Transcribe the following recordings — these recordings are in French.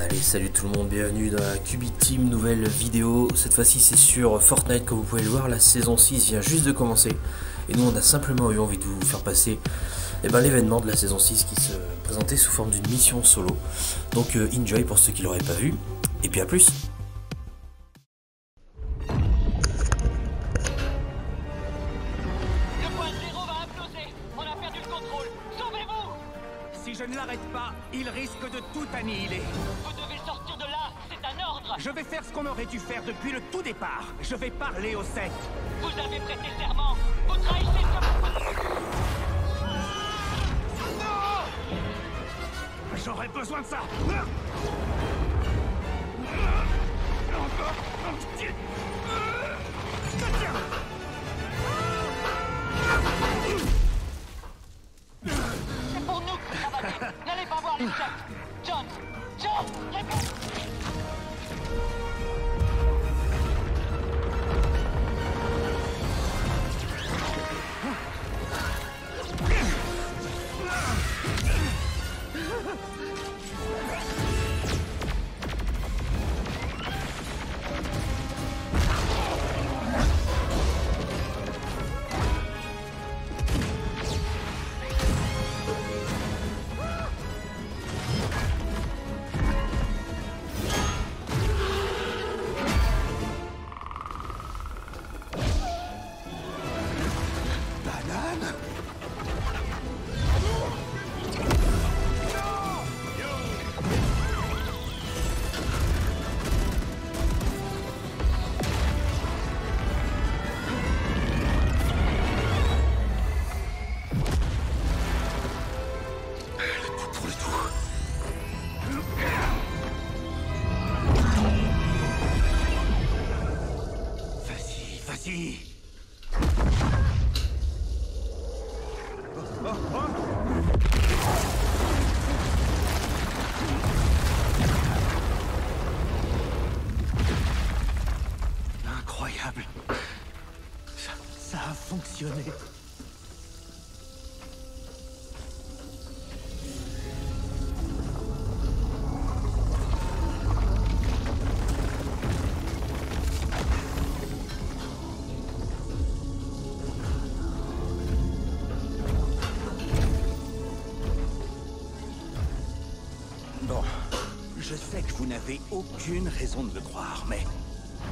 Allez, salut tout le monde, bienvenue dans la Kubi Team, nouvelle vidéo. Cette fois-ci c'est sur Fortnite, comme vous pouvez le voir, la saison 6 vient juste de commencer. Et nous on a simplement eu envie de vous faire passer l'événement de la saison 6 qui se présentait sous forme d'une mission solo. Donc enjoy pour ceux qui l'auraient pas vu, et puis à plus. Si je ne l'arrête pas, il risque de tout annihiler. Vous devez sortir de là, c'est un ordre. Je vais faire ce qu'on aurait dû faire depuis le tout départ. Je vais parler aux 7. Vous avez prêté serment. Vous trahissez ce... Non ! J'aurais besoin de ça. Encore un petit... Incroyable. Ça a fonctionné. Bon, je sais que vous n'avez aucune raison de me croire, mais...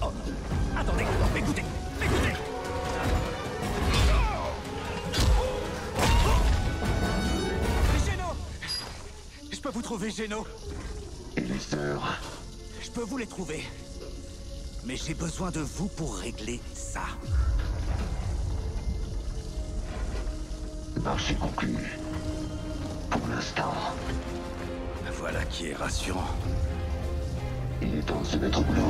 Oh non. Attendez, écoutez, écoutez. Géno. Je peux vous trouver, Géno. Et les sœurs. Je peux vous les trouver. Mais j'ai besoin de vous pour régler ça. Marché conclu. Pour l'instant. Voilà qui est rassurant. Il est temps de se mettre au boulot.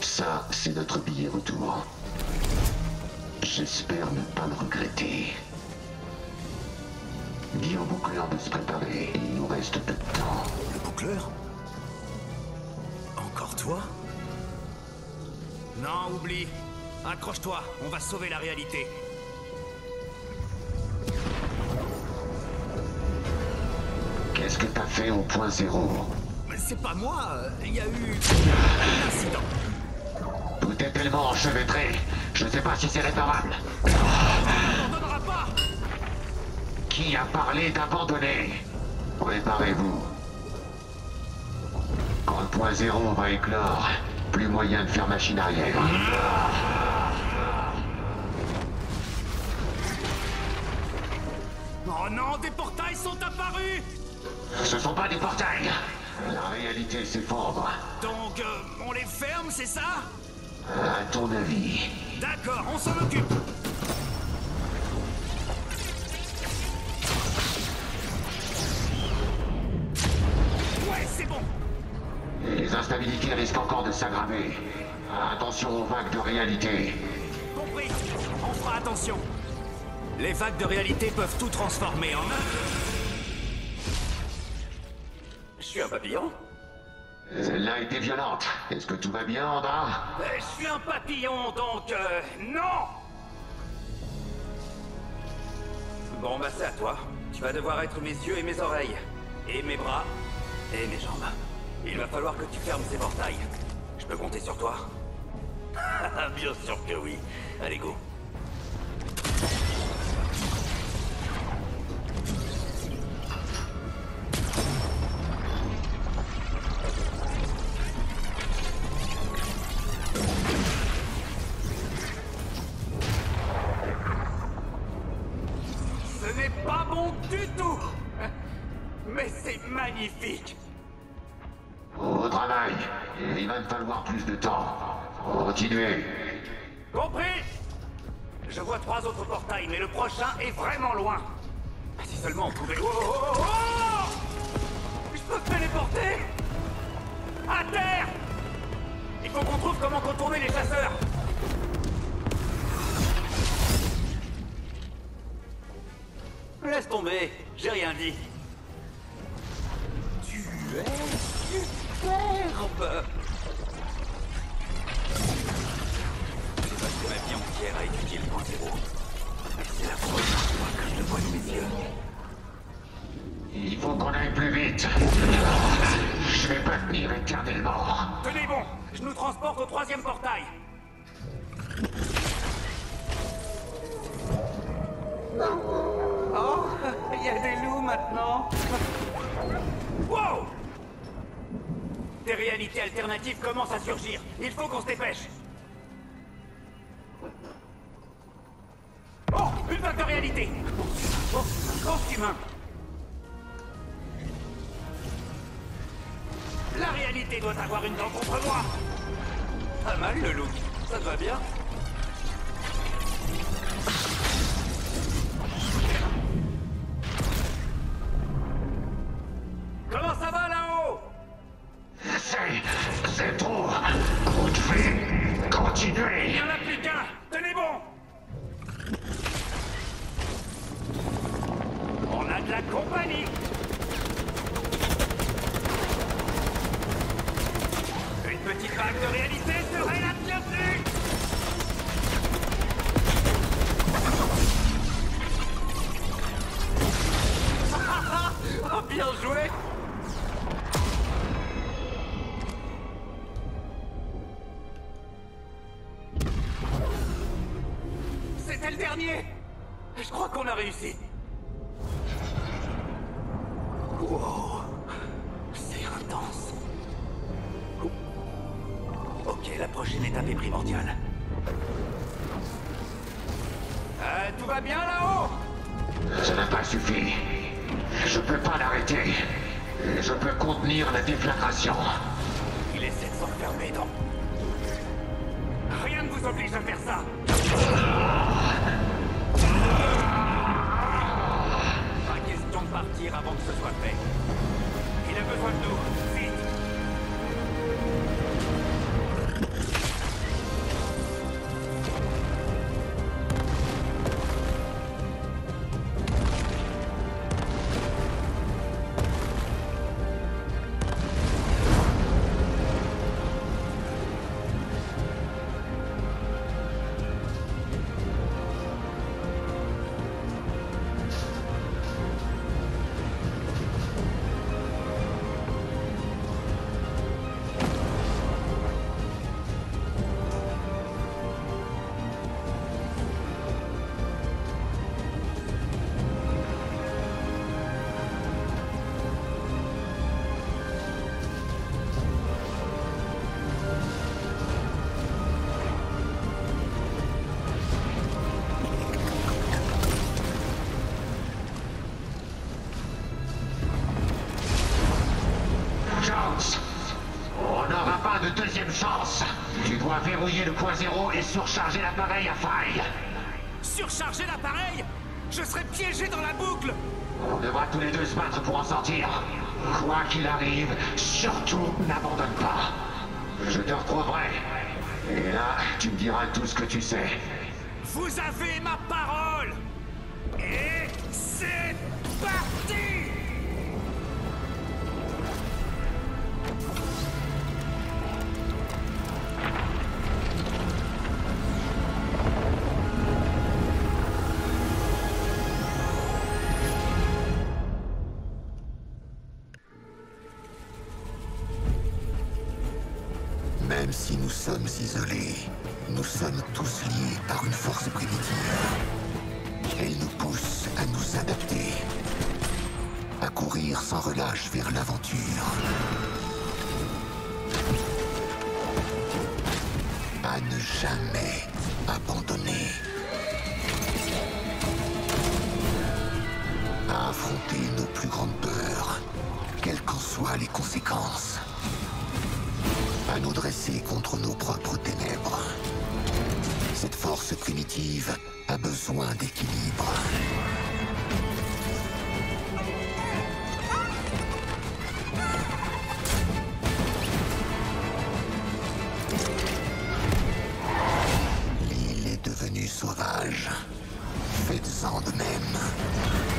Ça, c'est notre billet retour. J'espère ne pas le regretter. Dis au boucleur de se préparer, il nous reste peu de temps. Le boucleur ? Encore toi ? Non, oublie. Accroche-toi, on va sauver la réalité. Qu'est-ce que t'as fait au point zéro ? C'est pas moi, il y a eu... un incident. Tout est tellement enchevêtré, je sais pas si c'est réparable. On n'en donnera pas. Qui a parlé d'abandonner? Préparez-vous. Quand le point zéro va éclore, plus moyen de faire machine arrière. Oh non, des portails sont apparus. Ce sont pas des portails. La réalité s'effondre. Donc, on les ferme, c'est ça? À ton avis. D'accord, on s'en occupe. Ouais, c'est bon. Les instabilités risquent encore de s'aggraver. Attention aux vagues de réalité. Compris. On fera attention. Les vagues de réalité peuvent tout transformer en... Je suis un papillon ? Celle-là était violente. Est-ce que tout va bien, Andra? Je suis un papillon, donc... non! Bon, bah c'est à toi. Tu vas devoir être mes yeux et mes oreilles. Et mes bras. Et mes jambes. Il va falloir que tu fermes ces portails. Je peux compter sur toi? Bien sûr que oui. Allez, go. Le point zéro et surcharger l'appareil à faille. Surcharger l'appareil? Je serai piégé dans la boucle. On devra tous les deux se battre pour en sortir. Quoi qu'il arrive, surtout n'abandonne pas. Je te retrouverai. Et là, tu me diras tout ce que tu sais. Vous avez ma parole. Et c'est parti. Même si nous sommes isolés, nous sommes tous liés par une force primitive. Elle nous pousse à nous adapter, à courir sans relâche vers l'aventure. À ne jamais abandonner. À affronter nos plus grandes peurs, quelles qu'en soient les conséquences. À nous dresser contre nos propres ténèbres. Cette force primitive a besoin d'équilibre. L'île est devenue sauvage. Faites-en de même.